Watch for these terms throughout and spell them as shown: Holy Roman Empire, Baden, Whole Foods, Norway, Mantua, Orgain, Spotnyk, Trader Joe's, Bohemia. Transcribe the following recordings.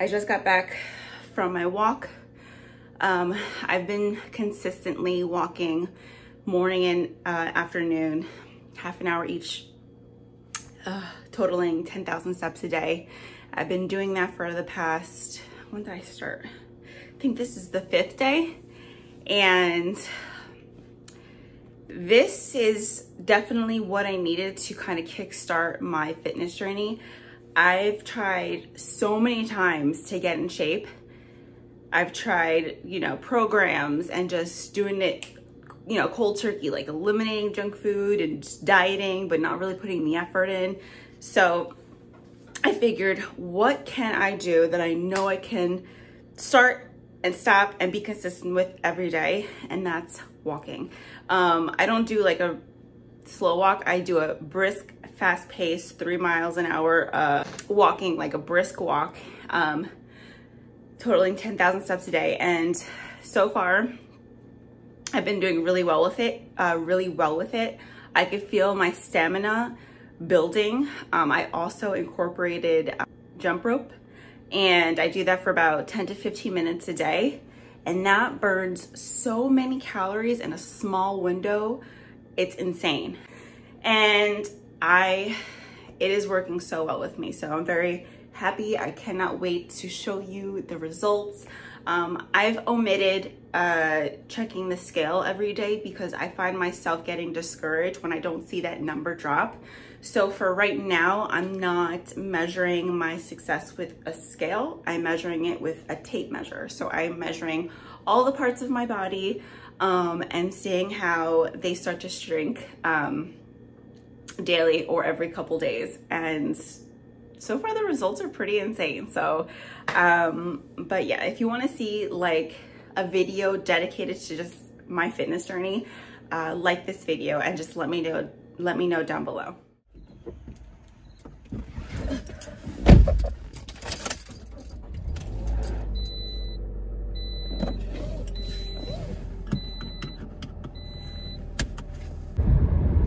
I just got back from my walk. I've been consistently walking morning and afternoon, half an hour each, totaling 10,000 steps a day. I've been doing that for the past, when did I start? I think this is the 5th day. And this is definitely what I needed to kind of kickstart my fitness journey. I've tried so many times to get in shape. I've tried, you know, programs and just doing it, you know, cold turkey, like eliminating junk food and just dieting, but not really putting the effort in. So I figured, what can I do that I know I can start and stop and be consistent with every day? And that's walking. I don't do like a slow walk. I do a brisk, fast paced, 3 miles an hour walking, like a brisk walk, totaling 10,000 steps a day. And so far, I've been doing really well with it, I could feel my stamina building. I also incorporated jump rope, and I do that for about 10 to 15 minutes a day. And that burns so many calories in a small window. It's insane. And it is working so well with me. So I'm very happy. I cannot wait to show you the results. I've omitted checking the scale every day because I find myself getting discouraged when I don't see that number drop. So for right now, I'm not measuring my success with a scale. I'm measuring it with a tape measure. So I'm measuring all the parts of my body and seeing how they start to shrink daily or every couple days. And so far the results are pretty insane. So, but yeah, if you want to see like a video dedicated to just my fitness journey, like this video and just let me know down below.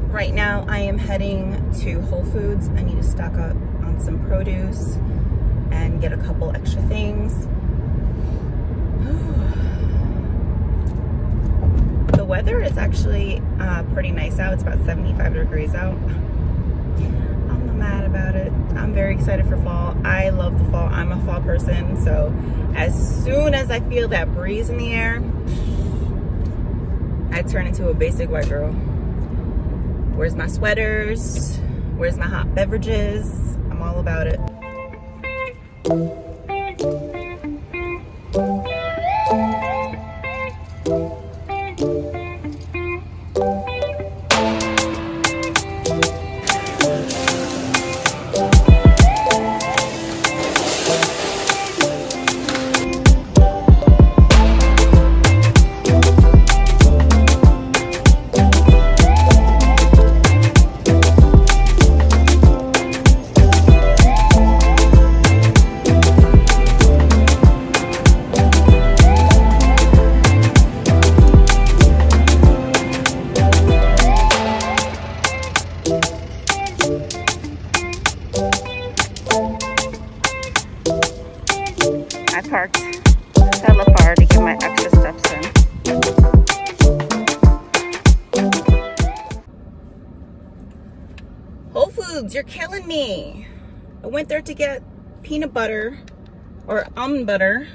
Right now I am heading to Whole Foods. I need to stock up on some produce and get a couple extra things. The weather is actually pretty nice out. It's about 75 degrees out. I'm not mad about it. I'm very excited for fall. I love the fall. I'm a fall person. So as soon as I feel that breeze in the air, I turn into a basic white girl. Where's my sweaters? Where's my hot beverages? I'm all about it. You're killing me. I went there to get peanut butter or almond butter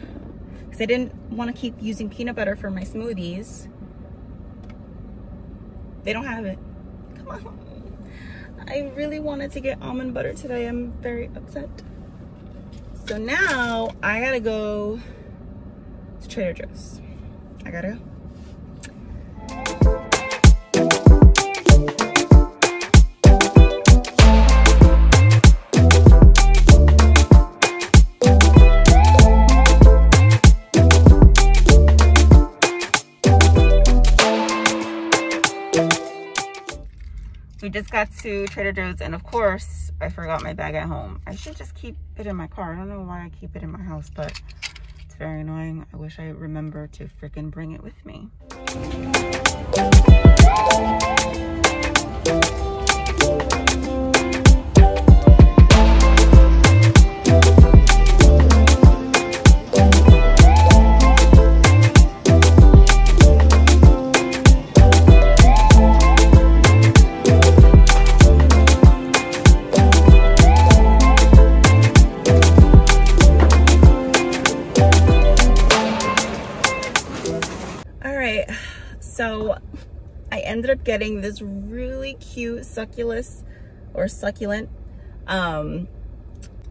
because I didn't want to keep using peanut butter for my smoothies. They don't have it. Come on. I really wanted to get almond butter today. I'm very upset. So now I gotta go to Trader Joe's. I gotta go. We just got to Trader Joe's, and of course, I forgot my bag at home. I should just keep it in my car. I don't know why I keep it in my house, but it's very annoying. I wish I remember to freaking bring it with me. I ended up getting this really cute succulent. I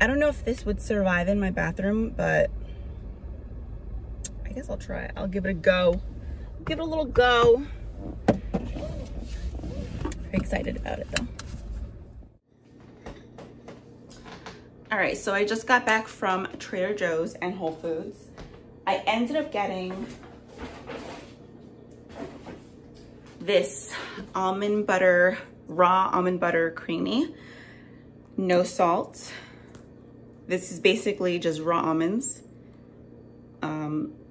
don't know if this would survive in my bathroom, but I guess I'll try it. I'll give it a go. I'll give it a little go. Very excited about it though. All right, so I just got back from Trader Joe's and Whole Foods. I ended up getting this almond butter, raw almond butter creamy, no salt. This is basically just raw almonds.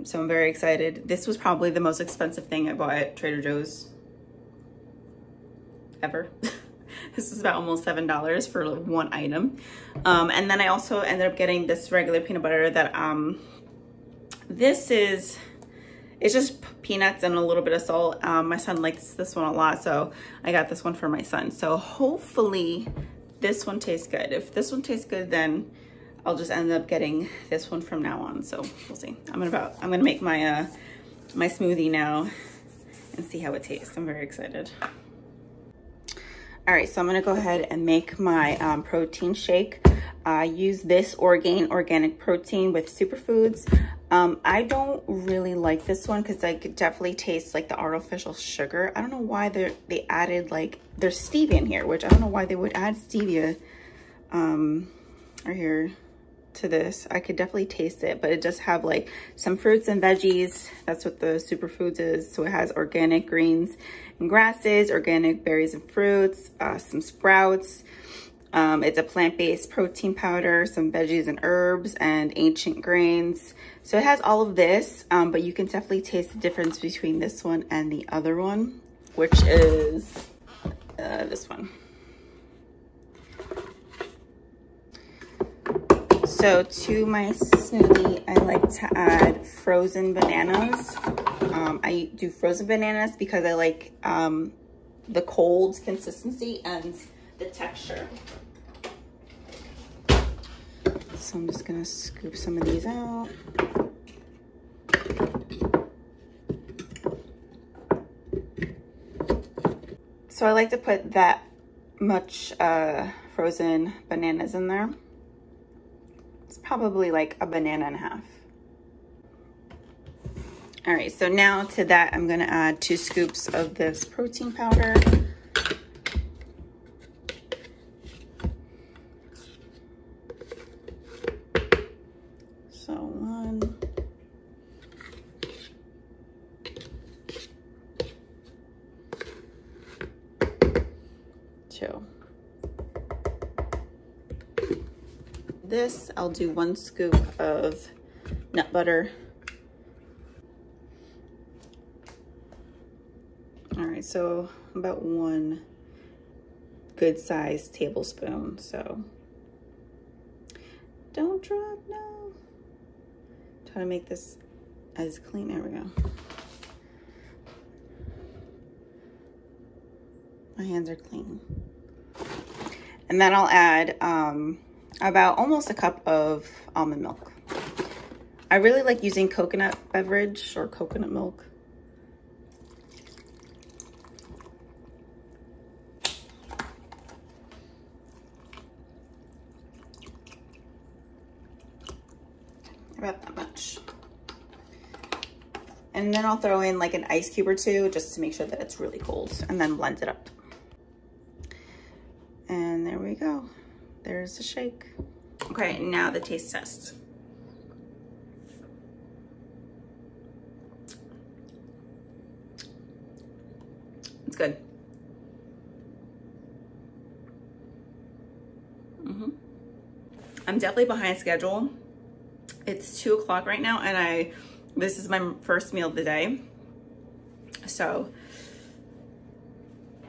So I'm very excited. This was probably the most expensive thing I bought at Trader Joe's ever. This is about almost $7 for one item. And then I also ended up getting this regular peanut butter that it's just peanuts and a little bit of salt. My son likes this one a lot, so I got this one for my son. So hopefully this one tastes good. If this one tastes good, then I'll just end up getting this one from now on. So we'll see. I'm gonna make my my smoothie now and see how it tastes. I'm very excited. All right, so I'm gonna go ahead and make my protein shake. I use this Orgain organic protein with superfoods. I don't really like this one because I could definitely taste like the artificial sugar. I don't know why they added like, there's stevia in here, which I don't know why they would add stevia right here to this. I could definitely taste it, but it does have like some fruits and veggies. That's what the superfoods is. So it has organic greens and grasses, organic berries and fruits, some sprouts. It's a plant-based protein powder, some veggies and herbs, and ancient grains. So it has all of this, but you can definitely taste the difference between this one and the other one, which is this one. So to my smoothie, I like to add frozen bananas. I do frozen bananas because I like the cold consistency and the texture. So I'm just gonna scoop some of these out. So I like to put that much frozen bananas in there. It's probably like a banana and a half. All right, so now to that, I'm gonna add 2 scoops of this protein powder. This, I'll do 1 scoop of nut butter. All right, so about 1 good-sized tablespoon. So don't drop, no. Try to make this as clean, there we go. My hands are clean. And then I'll add, about almost a cup of almond milk. I really like using coconut beverage or coconut milk. About that much. And then I'll throw in like an ice cube or 2 just to make sure that it's really cold and then blend it up. And there we go. There's a shake. Okay, now the taste test. It's good. I'm definitely behind schedule. It's 2 o'clock right now, and this is my first meal of the day. So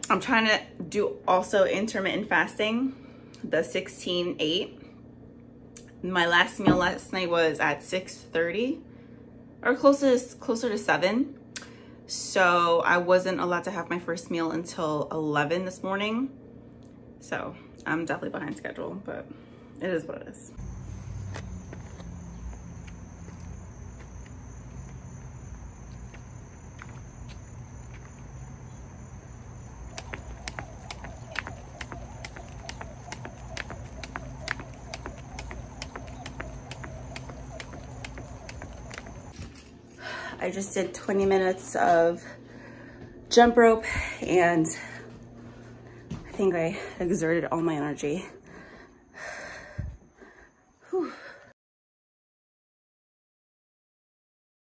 I'm trying to do also intermittent fasting. The 16-8. My last meal last night was at 6:30 or closer to 7. So I wasn't allowed to have my first meal until 11 this morning. So I'm definitely behind schedule, but it is what it is. I just did 20 minutes of jump rope and I think I exerted all my energy.